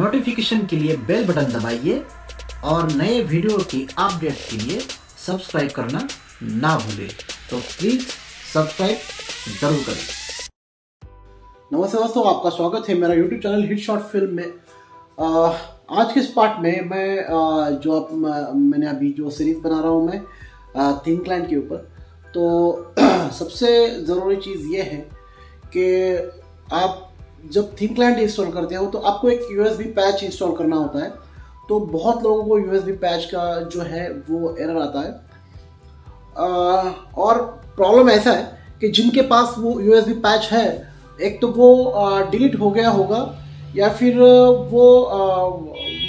Notification के लिए bell button दबाइए और नए वीडियो की अपडेट के लिए सब्सक्राइब करना ना भूलें। तो प्लीज़ सब्सक्राइब जरूर करें। नमस्ते दोस्तों, आपका स्वागत है मेरा YouTube channel hit short film में। आज के इस पार्ट में मैं मैंने अभी जो सीरीज बना रहा हूँ मैं थिन क्लाइंट के ऊपर, तो सबसे ज़रूरी चीज़ ये है कि आप जब थिन क्लाइंट इंस्टॉल करते हो तो आपको एक USB पैच इंस्टॉल करना होता है। तो बहुत लोगों को USB पैच का जो है वो एरर आता है और प्रॉब्लम ऐसा है कि जिनके पास वो USB पैच है, एक तो वो डिलीट हो गया होगा या फिर वो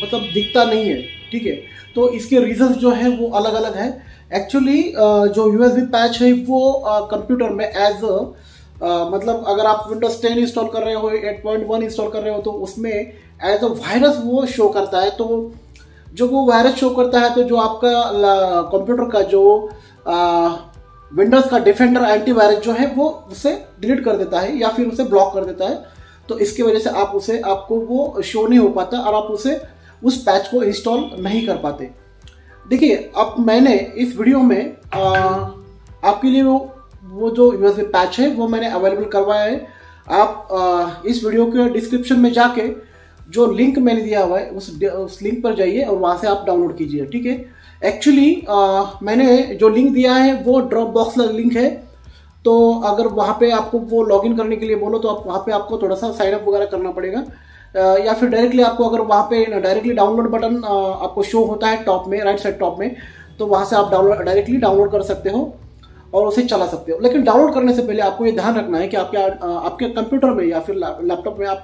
मतलब दिखता नहीं है, ठीक है। तो इसके रीजंस जो है वो अलग अलग है। एक्चुअली जो USB पैच है वो कंप्यूटर में एज मतलब अगर आप विंडोज 10 इंस्टॉल कर रहे हो, 8.1 इंस्टॉल कर रहे हो, तो उसमें एज अ वायरस वो शो करता है। तो जब वो वायरस शो करता है तो जो आपका कंप्यूटर का जो विंडोज का डिफेंडर एंटीवायरस जो है वो उसे डिलीट कर देता है या फिर उसे ब्लॉक कर देता है। तो इसकी वजह से आप उसे आपको वो शो नहीं हो पाता और आप उसे उस पैच को इंस्टॉल नहीं कर पाते। देखिए, अब मैंने इस वीडियो में आपके लिए वो जो USB पैच है वो मैंने अवेलेबल करवाया है। आप इस वीडियो के डिस्क्रिप्शन में जाके जो लिंक मैंने दिया हुआ है उस लिंक पर जाइए और वहाँ से आप डाउनलोड कीजिए, ठीक है। एक्चुअली मैंने जो लिंक दिया है वो ड्रॉपबॉक्स का लिंक है, तो अगर वहाँ पे आपको वो लॉगिन करने के लिए बोलो तो आप वहाँ पे आपको थोड़ा सा साइन अप वगैरह करना पड़ेगा या फिर डायरेक्टली आपको अगर वहाँ पे डायरेक्टली डाउनलोड बटन आपको शो होता है टॉप में, राइट साइड टॉप में, तो वहाँ से आप डायरेक्टली डाउनलोड कर सकते हो और उसे चला सकते हो। लेकिन डाउनलोड करने से पहले आपको ये ध्यान रखना है कि आपके कंप्यूटर में या फिर लैपटॉप में आप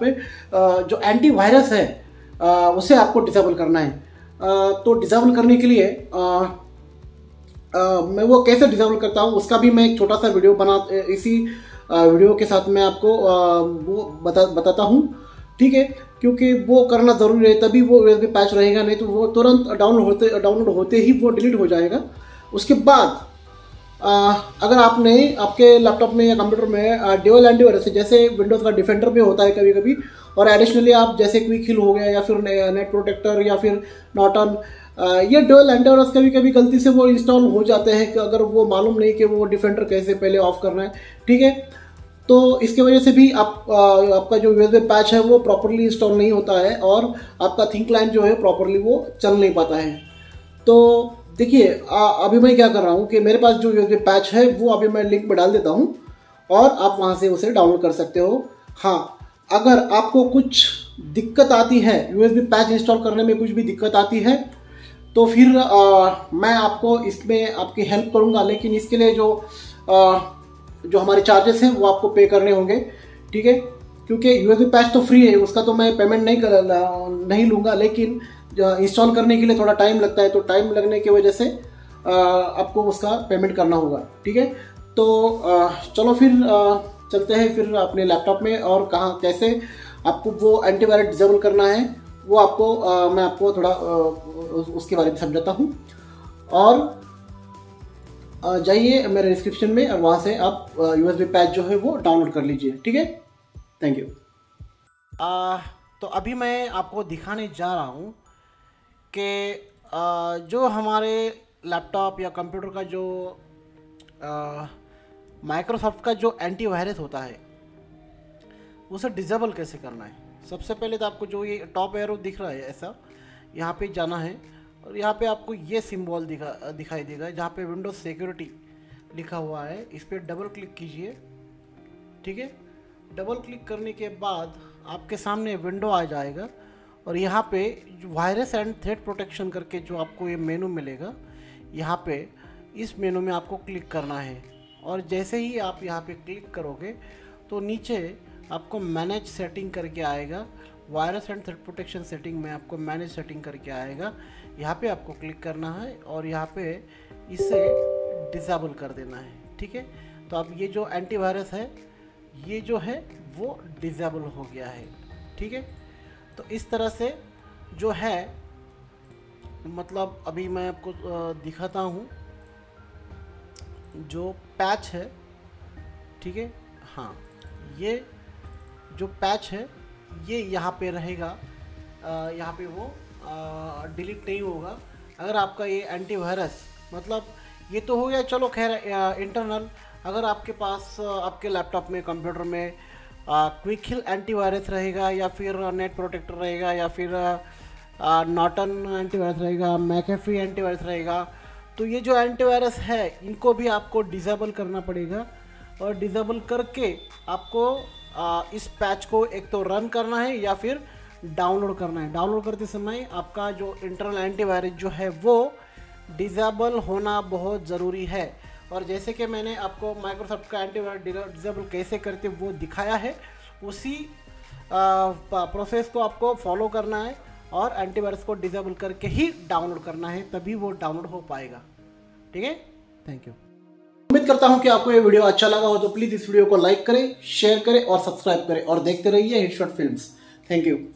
जो एंटीवायरस है उसे आपको डिसेबल करना है। तो डिसेबल करने के लिए मैं वो कैसे डिसेबल करता हूँ उसका भी मैं एक छोटा सा वीडियो इसी वीडियो के साथ मैं आपको वो बताता हूँ, ठीक है। क्योंकि वो करना ज़रूरी है, तभी वो USB पैच रहेगा, नहीं तो वो तुरंत डाउनलोड होते ही वो डिलीट हो जाएगा। उसके बाद अगर आपने आपके लैपटॉप में या कंप्यूटर में ड्यूअल एंटीवायरस जैसे विंडोज़ का डिफेंडर भी होता है कभी कभी, और एडिशनली आप जैसे क्विक हील हो गया या फिर नेट प्रोटेक्टर या फिर नॉर्टन, ये ड्यूअल एंटीवायरस कभी कभी गलती से वो इंस्टॉल हो जाते हैं कि अगर वो मालूम नहीं कि वो डिफेंडर कैसे पहले ऑफ करना है, ठीक है। तो इसके वजह से भी आपका जो USB पैच है वो प्रॉपरली इंस्टॉल नहीं होता है और आपका थिन क्लाइंट जो है प्रॉपरली वो चल नहीं पाता है। तो देखिए, अभी मैं क्या कर रहा हूँ कि मेरे पास जो USB पैच है वो अभी मैं लिंक में डाल देता हूँ और आप वहाँ से उसे डाउनलोड कर सकते हो। हाँ, अगर आपको कुछ दिक्कत आती है, USB पैच इंस्टॉल करने में कुछ भी दिक्कत आती है, तो फिर मैं आपको इसमें आपकी हेल्प करूँगा। लेकिन इसके लिए जो हमारे चार्जेस हैं वो आपको पे करने होंगे, ठीक है। क्योंकि USB पैच तो फ्री है, उसका तो मैं पेमेंट नहीं लूँगा, लेकिन इंस्टॉल करने के लिए थोड़ा टाइम लगता है, तो टाइम लगने की वजह से आपको उसका पेमेंट करना होगा, ठीक है। तो चलो फिर चलते हैं फिर अपने लैपटॉप में और कहाँ कैसे आपको वो एंटीवायरस डिसेबल करना है वो आपको मैं आपको थोड़ा उसके बारे में समझाता हूँ। और जाइए मेरे डिस्क्रिप्शन में और वहाँ से आप USB पैच जो है वो डाउनलोड कर लीजिए, ठीक है। Thank you. तो अभी मैं आपको दिखाने जा रहा हूँ कि जो हमारे लैपटॉप या कंप्यूटर का जो माइक्रोसॉफ्ट का जो एंटीवायरस होता है उसे डिसेबल कैसे करना है। सबसे पहले तो आपको जो ये टॉप एरो दिख रहा है ऐसा, यहाँ पे जाना है और यहाँ पे आपको ये सिंबल दिखाई देगा जहाँ पे विंडोज सिक्योरिटी लिखा हुआ है, इस पर डबल क्लिक कीजिए, ठीक है। डबल क्लिक करने के बाद आपके सामने विंडो आ जाएगा और यहाँ पे वायरस एंड थ्रेट प्रोटेक्शन करके जो आपको ये मेनू मिलेगा, यहाँ पे इस मेनू में आपको क्लिक करना है। और जैसे ही आप यहाँ पे क्लिक करोगे तो नीचे आपको मैनेज सेटिंग करके आएगा, virus and threat protection setting में आपको मैनेज सेटिंग करके आएगा, यहाँ पे आपको क्लिक करना है और यहाँ पे इसे डिसेबल कर देना है, ठीक है। तो अब ये जो एंटीवायरस है ये जो है वो डिसेबल हो गया है, ठीक है। तो इस तरह से जो है मतलब अभी मैं आपको दिखाता हूँ जो पैच है, ठीक है। हाँ, ये जो पैच है ये यहाँ पे रहेगा यहाँ पे वो डिलीट नहीं होगा अगर आपका ये एंटीवायरस, मतलब ये तो हो गया चलो खैर इंटरनल। अगर आपके पास आपके लैपटॉप में कंप्यूटर में क्विक हील एंटीवायरस रहेगा या फिर नेट प्रोटेक्टर रहेगा या फिर नॉर्टन एंटीवायरस रहेगा, मैकेफी एंटीवायरस रहेगा, तो ये जो एंटीवायरस है इनको भी आपको डिसेबल करना पड़ेगा। और डिसेबल करके आपको इस पैच को एक तो रन करना है या फिर डाउनलोड करना है। डाउनलोड करते समय आपका जो इंटरनल एंटीवायरस जो है वो डिसेबल होना बहुत ज़रूरी है। और जैसे कि मैंने आपको माइक्रोसॉफ्ट का एंटीवायरस डिसेबल कैसे करते वो दिखाया है, उसी प्रोसेस को आपको फॉलो करना है और एंटीवायरस को डिसेबल करके ही डाउनलोड करना है, तभी वो डाउनलोड हो पाएगा। ठीक है, थैंक यू। उम्मीद करता हूं कि आपको ये वीडियो अच्छा लगा हो, तो प्लीज़ इस वीडियो को लाइक करें, शेयर करें और सब्सक्राइब करें और देखते रहिए hit short films. Thank you.